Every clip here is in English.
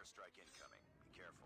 airstrike incoming. Be careful.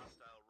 Hostile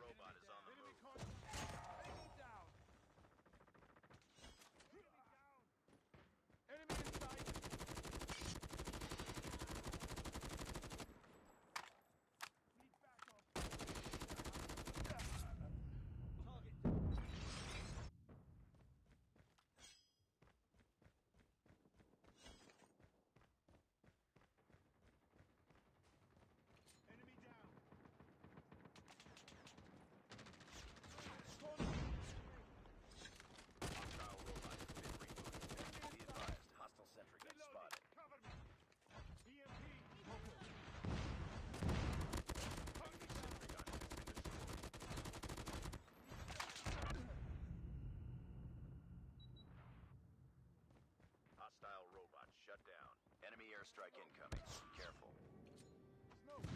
robot shut down. Enemy airstrike incoming. Be careful. Smoke.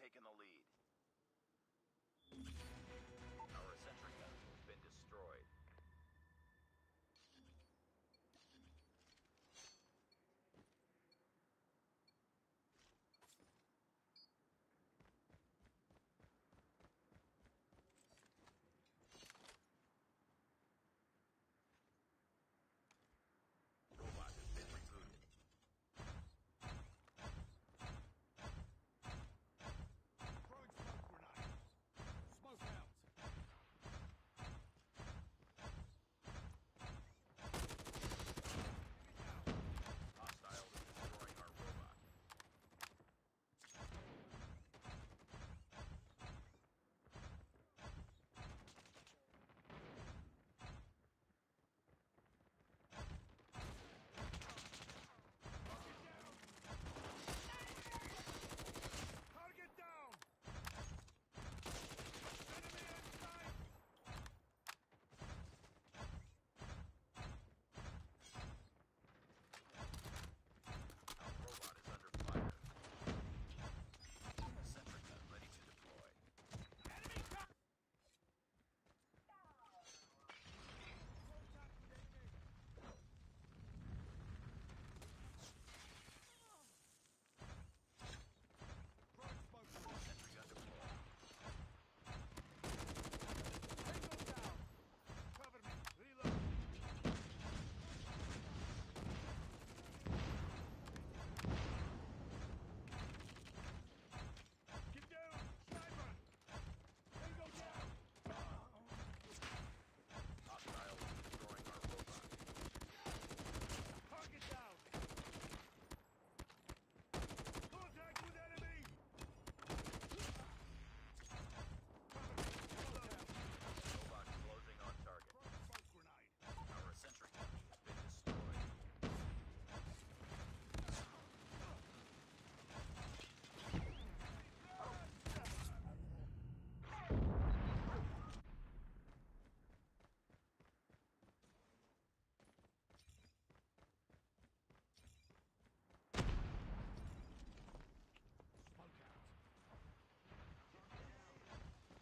Taken the lead. Our sentry gun has been destroyed.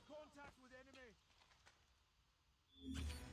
Contact with enemy!